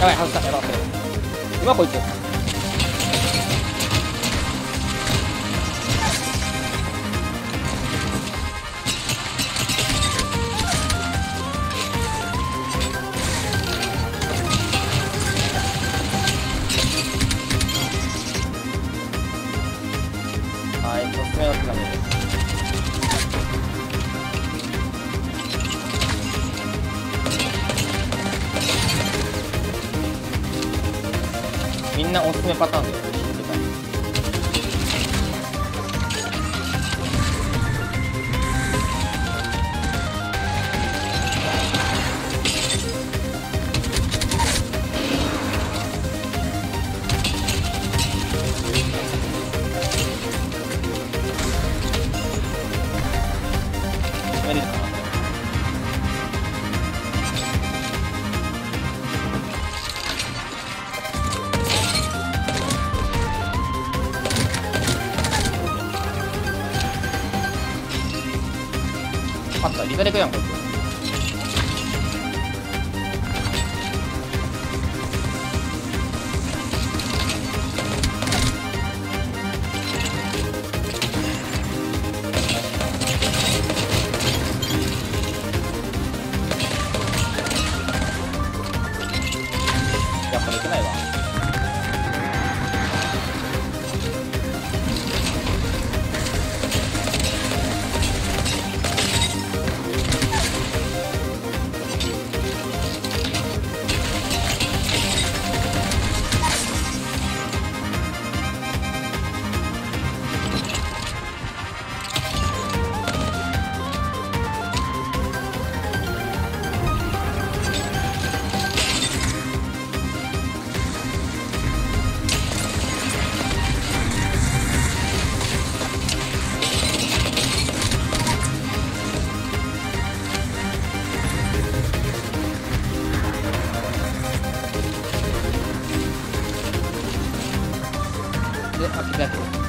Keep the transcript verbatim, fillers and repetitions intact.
やばい、外した、やばい、うまこいつ。はい、突然のつかみ。みんなおすすめパターンでやってる。勝ったリザレクやん、こいつ。やっぱできないわ。で、あ、来た。